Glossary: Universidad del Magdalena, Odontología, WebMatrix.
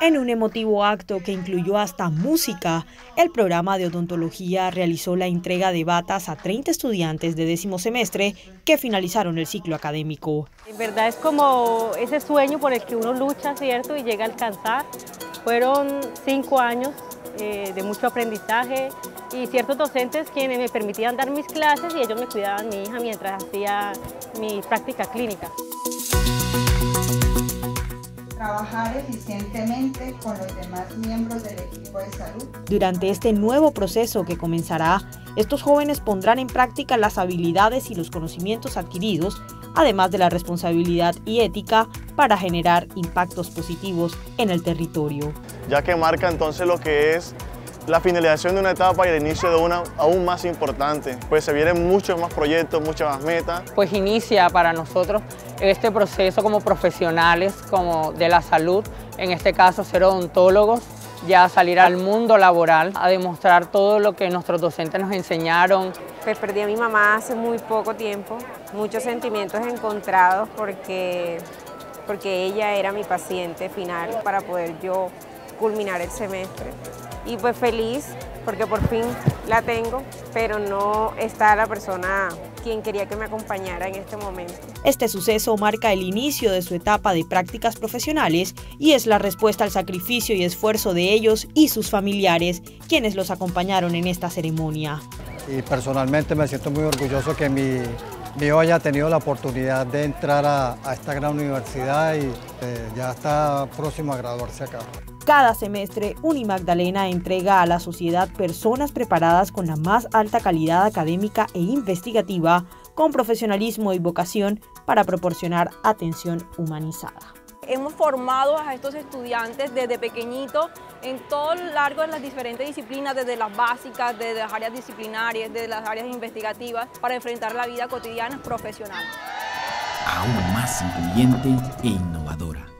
En un emotivo acto que incluyó hasta música, el programa de odontología realizó la entrega de batas a 30 estudiantes de 10º semestre que finalizaron el ciclo académico. En verdad es como ese sueño por el que uno lucha, ¿cierto? Y llega a alcanzar. Fueron 5 años de mucho aprendizaje y ciertos docentes quienes me permitían dar mis clases y ellos me cuidaban a mi hija mientras hacía mi práctica clínica. Trabajar eficientemente con los demás miembros del equipo de salud. Durante este nuevo proceso que comenzará, estos jóvenes pondrán en práctica las habilidades y los conocimientos adquiridos, además de la responsabilidad y ética para generar impactos positivos en el territorio. Ya que marca entonces lo que es la finalización de una etapa y el inicio de una aún más importante, pues se vienen muchos más proyectos, muchas más metas. Pues inicia para nosotros este proceso como profesionales, como de la salud, en este caso ser odontólogos, ya salir al mundo laboral a demostrar todo lo que nuestros docentes nos enseñaron. Pues perdí a mi mamá hace muy poco tiempo, muchos sentimientos encontrados porque ella era mi paciente final para poder yo culminar el semestre. Y pues feliz porque por fin la tengo, pero no está la persona quien quería que me acompañara en este momento. Este suceso marca el inicio de su etapa de prácticas profesionales y es la respuesta al sacrificio y esfuerzo de ellos y sus familiares, quienes los acompañaron en esta ceremonia. Y personalmente me siento muy orgulloso que mi hijo haya tenido la oportunidad de entrar a esta gran universidad y ya está próximo a graduarse acá. Cada semestre, Unimagdalena entrega a la sociedad personas preparadas con la más alta calidad académica e investigativa, con profesionalismo y vocación para proporcionar atención humanizada. Hemos formado a estos estudiantes desde pequeñitos en todo lo largo de las diferentes disciplinas, desde las básicas, desde las áreas disciplinarias, desde las áreas investigativas, para enfrentar la vida cotidiana profesional. Aún más incluyente e innovadora.